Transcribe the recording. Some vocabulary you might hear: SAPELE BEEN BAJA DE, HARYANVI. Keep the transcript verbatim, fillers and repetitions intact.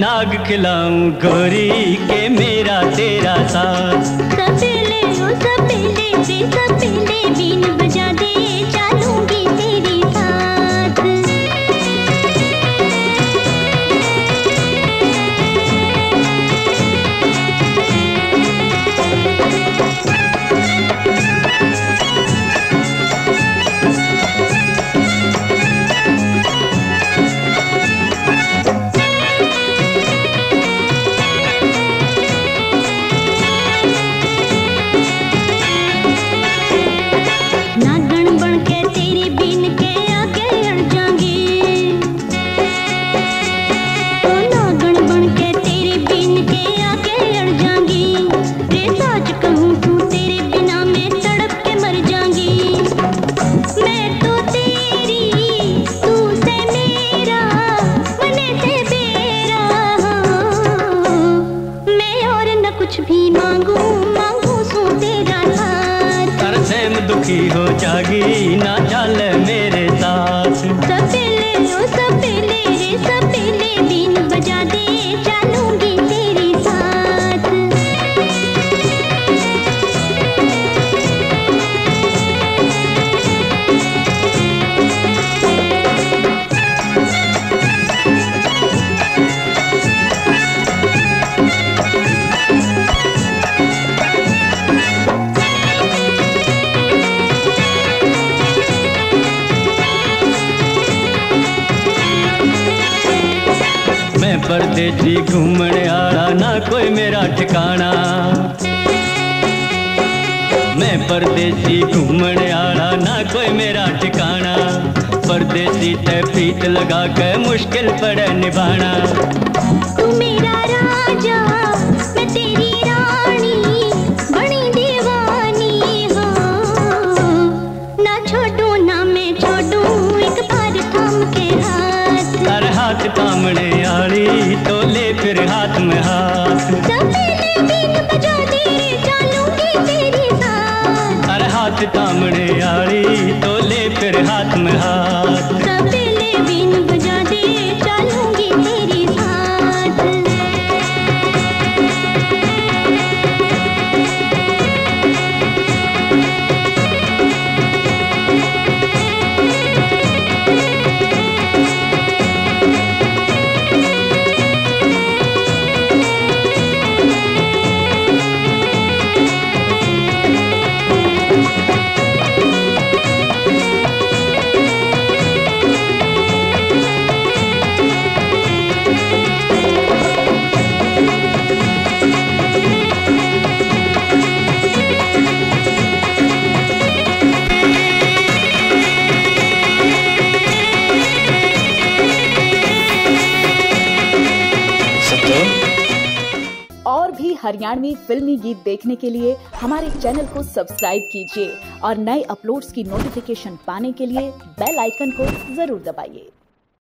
नाग खिलाऊं गोरी के मेरा तेरा साथ। सपेले ओ सपेले दे सपेले बीन बजा दे चलूंगी तेरी साथ। परदेसी घूमने आड़ा ना कोई मेरा ठिकाना, मैं परदेसी घूमने आड़ा ना कोई मेरा ठिकाना। परदेसी ते फीत लगा के मुश्किल पड़े निभाना। तू मेरा राजा मैं तेरी रानी बड़ी दीवानी हो, ना छोड़ू ना मैं छोड़ू एक बार थाम के हाथ। अरे हाथ थामने आड़ी तो ले फिर हाथ में हाथ। सपेले बीन बजा दे चलूंगी तेरी साथ। अरे हाथ थामने आड़ी तो ले फिर हाथ में हाथ। सपेले बीन बजा दे चलूंगी तेरी साथ। हरियाणवी फिल्मी गीत देखने के लिए हमारे चैनल को सब्सक्राइब कीजिए और नए अपलोड्स की नोटिफिकेशन पाने के लिए बेल आइकन को जरूर दबाइए।